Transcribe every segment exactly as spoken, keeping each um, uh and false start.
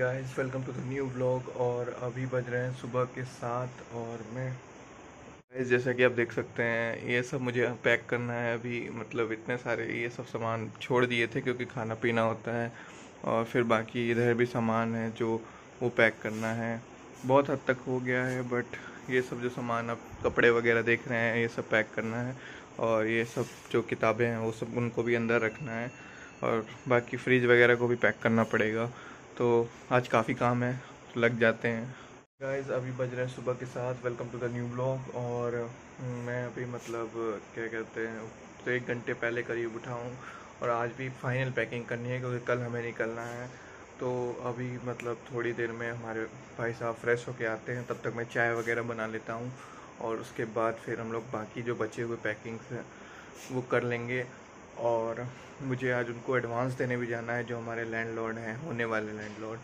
Guys, welcome to the new blog. और अभी बज रहे हैं सुबह के सात। और मैं गाइस, जैसा कि आप देख सकते हैं, ये सब मुझे पैक करना है अभी। मतलब इतने सारे ये सब सामान छोड़ दिए थे क्योंकि खाना पीना होता है, और फिर बाकी इधर भी सामान है जो वो पैक करना है। बहुत हद तक हो गया है, बट ये सब जो सामान आप कपड़े वगैरह देख रहे हैं, ये सब पैक करना है। और ये सब जो किताबें हैं वो सब, उनको भी अंदर रखना है, और बाकी फ्रिज वगैरह को भी पैक करना पड़ेगा। तो आज काफ़ी काम है, लग जाते हैं। गाइस, अभी बज रहे हैं सुबह के साथ। Welcome to the new blog. और मैं अभी मतलब क्या कहते हैं, तो एक घंटे पहले करीब उठा हूँ, और आज भी फाइनल पैकिंग करनी है क्योंकि कल हमें निकलना है। तो अभी मतलब थोड़ी देर में हमारे भाई साहब फ्रेश होके आते हैं, तब तक मैं चाय वगैरह बना लेता हूँ, और उसके बाद फिर हम लोग बाकी जो बचे हुए पैकिंग्स हैं वो कर लेंगे। और मुझे आज उनको एडवांस देने भी जाना है, जो हमारे लैंडलॉर्ड हैं, होने वाले लैंडलॉर्ड,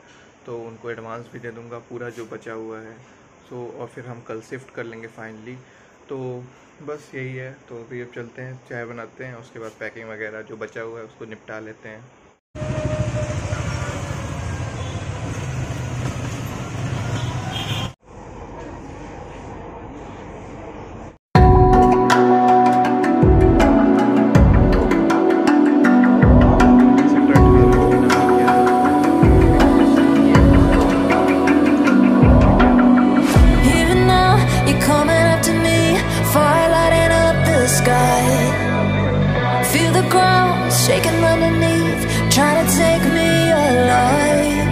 तो उनको एडवांस भी दे दूंगा पूरा जो बचा हुआ है। सो और फिर हम कल शिफ्ट कर लेंगे फाइनली। तो बस यही है। तो अभी अब चलते हैं, चाय बनाते हैं, उसके बाद पैकिंग वगैरह जो बचा हुआ है उसको निपटा लेते हैं। Shaking underneath, trying to take me alive.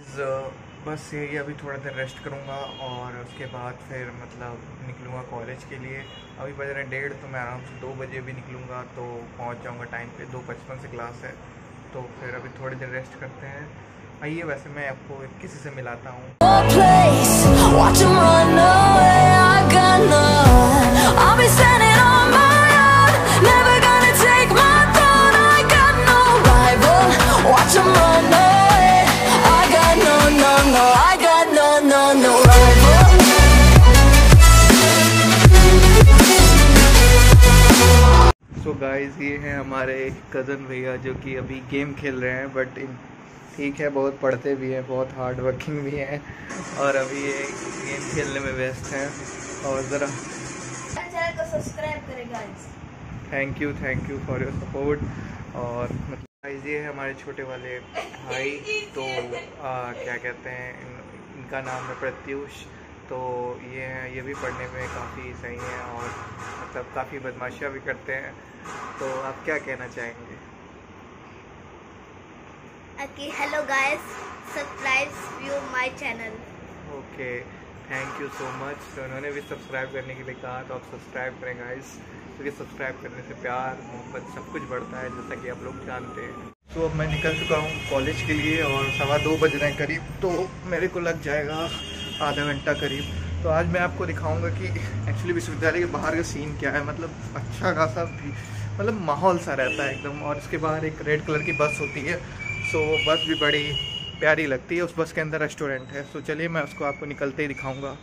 इस बस यही, अभी थोड़ा देर रेस्ट करूँगा और उसके बाद फिर मतलब निकलूँगा कॉलेज के लिए। अभी बज रहे हैं डेढ़, तो मैं आराम से दो बजे भी निकलूँगा तो पहुँच जाऊँगा टाइम पे। दो पचपन से क्लास है, तो फिर अभी थोड़ी देर रेस्ट करते हैं। आइए, वैसे मैं आपको किसी से मिलाता हूँ। I'll be standing on my own, never gonna take my throne. I got no rival, watch 'em run away. I got no, no, no, I got no, no, no rival. So guys, ये हैं हमारे cousin भैया जो कि अभी game खेल रहे हैं, but ठीक है, बहुत पढ़ते भी हैं, बहुत हार्ड वर्किंग भी हैं, और अभी ये गेम खेलने में व्यस्त हैं। और ज़रा चैनल को सब्सक्राइब करें guys. Thank you, thank you for your support. और मतलब गाइस, ये है हमारे छोटे वाले भाई, तो आ, क्या कहते हैं, इन, इनका नाम है प्रत्यूष। तो ये हैं, ये भी पढ़ने में काफ़ी सही हैं, और मतलब काफ़ी बदमाशियाँ भी करते हैं। तो आप क्या कहना चाहेंगे? Okay, hello guys, subscribe view my channel. Okay, thank you so much. तो उन्होंने भी सब्सक्राइब करने के लिए कहा, तो आप सब्सक्राइब करें गाइस, क्योंकि सब्सक्राइब करने से प्यार मोहब्बत सब कुछ बढ़ता है, जैसा कि आप लोग जानते हैं। तो so, अब मैं निकल चुका हूँ कॉलेज के लिए, और सवा दो बज रहे हैं करीब, तो मेरे को लग जाएगा आधा घंटा करीब। तो आज मैं आपको दिखाऊंगा कि एक्चुअली विश्वविद्यालय के बाहर का सीन क्या है। मतलब अच्छा खासा मतलब माहौल सा रहता है एकदम, और इसके बाहर एक रेड कलर की बस होती है। सो so, बस भी बड़ी प्यारी लगती है। उस बस के अंदर रेस्टोरेंट है। सो चलिए, मैं उसको आपको निकलते ही दिखाऊंगा।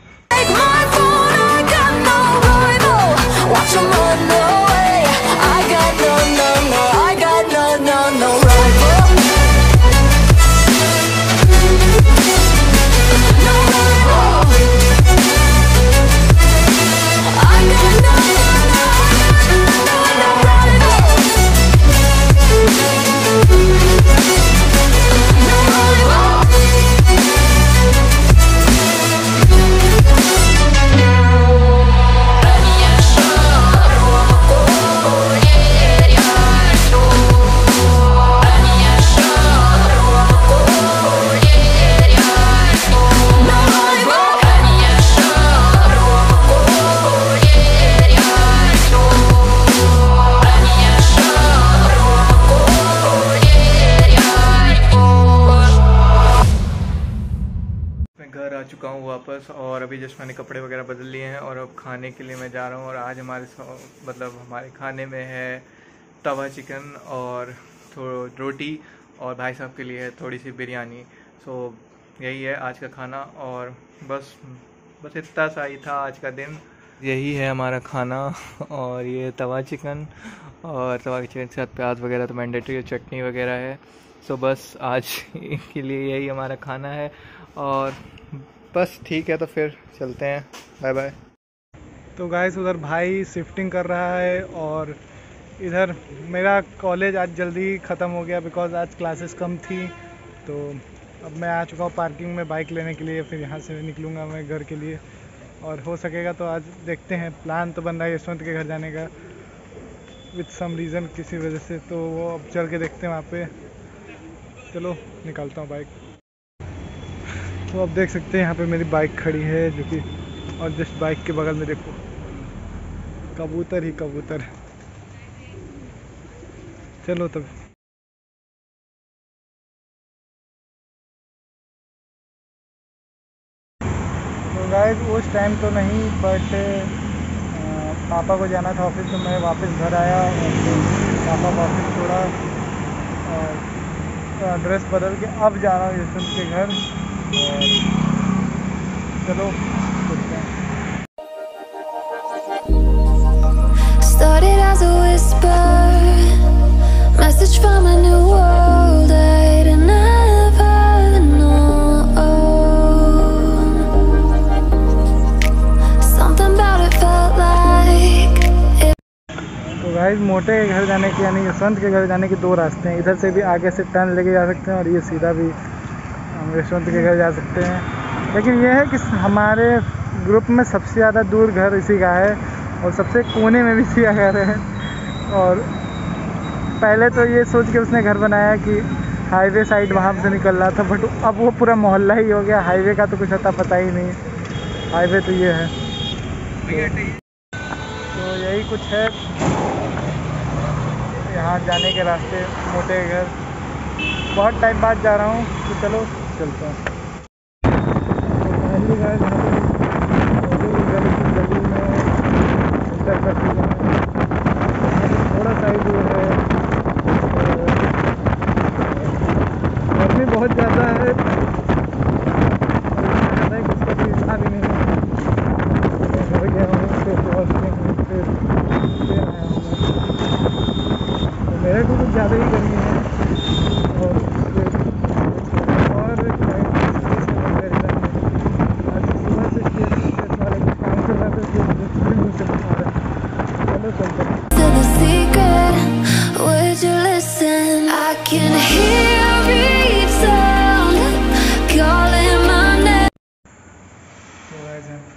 चुका हूँ वापस, और अभी जस्ट मैंने कपड़े वगैरह बदल लिए हैं, और अब खाने के लिए मैं जा रहा हूँ। और आज हमारे मतलब हमारे खाने में है तवा चिकन और थोड़ी रोटी, और भाई साहब के लिए है थोड़ी सी बिरयानी। सो यही है आज का खाना, और बस बस इतना सा ही था आज का दिन। यही है हमारा खाना, और ये तवा चिकन और तवा चिकन के साथ प्याज वगैरह तो मैंडेटरी, चटनी वगैरह है। सो बस आज के लिए यही हमारा खाना है और बस ठीक है, तो फिर चलते हैं, बाय बाय। तो गाइस उधर भाई शिफ्टिंग कर रहा है और इधर मेरा कॉलेज आज जल्दी ख़त्म हो गया बिकॉज़ आज क्लासेस कम थी। तो अब मैं आ चुका हूँ पार्किंग में बाइक लेने के लिए, फिर यहाँ से निकलूँगा मैं घर के लिए। और हो सकेगा तो आज देखते हैं, प्लान तो बन रहा है यशवंत के घर जाने का विथ सम रीज़न, किसी वजह से, तो वो अब चल के देखते हैं वहाँ पे। चलो निकालता हूँ बाइक। तो अब देख सकते हैं यहाँ पे मेरी बाइक खड़ी है जो कि, और जस्ट बाइक के बगल में देखो कबूतर ही कबूतर। चलो तब। तो गाइस उस टाइम तो नहीं, बट पापा को जाना था ऑफिस, तो मैं वापस घर आया और तो पापा को ऑफिस छोड़ा और तो ड्रेस बदल के अब जा रहा हूँ यशवंत के घर। और चलो चलते हैं। Message from a new world I'd never known. Something about it felt like it. तो गाइस मोटे के घर जाने के यानी यशवंत के घर जाने के दो रास्ते हैं। इधर से भी आगे से टर्न लेके जा सकते हैं और ये सीधा भी हम यशवंत के घर जा सकते हैं। लेकिन ये है कि हमारे ग्रुप में सबसे ज़्यादा दूर घर इसी का है और सबसे कोने में भी इसी का घर है। और पहले तो ये सोच के उसने घर बनाया कि हाईवे साइड वहाँ से निकल रहा था, बट अब वो पूरा मोहल्ला ही हो गया, हाईवे का तो कुछ अता पता ही नहीं। हाईवे तो ये है, तो, तो यही कुछ है यहाँ जाने के रास्ते मोटे घर। बहुत टाइम बाद जा रहा हूँ, तो चलो चलते हैं। पहली घर गली में थोड़ा सा ही दूर है, बहुत ज़्यादा है, है किसका भी इच्छा भी नहीं है। घर गया हूँ, फिर फिर फिर आया हूँ। तो मेरे को कुछ ज़्यादा ही गर्मी है और और सुबह से केस वाले काम चल रहा था, फिर मुझे आ रहा है। चलो चलते।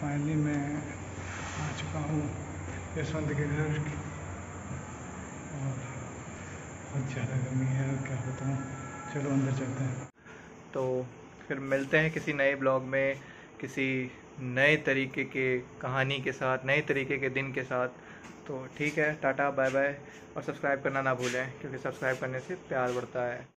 फाइनली मैं आ चुका हूँ यशवंत के घर और बहुत ज़्यादा गर्मी है, क्या बताऊँ। चलो अंदर चलते हैं। तो फिर मिलते हैं किसी नए ब्लॉग में, किसी नए तरीके के कहानी के साथ, नए तरीके के दिन के साथ। तो ठीक है, टाटा बाय बाय। और सब्सक्राइब करना ना भूलें, क्योंकि सब्सक्राइब करने से प्यार बढ़ता है।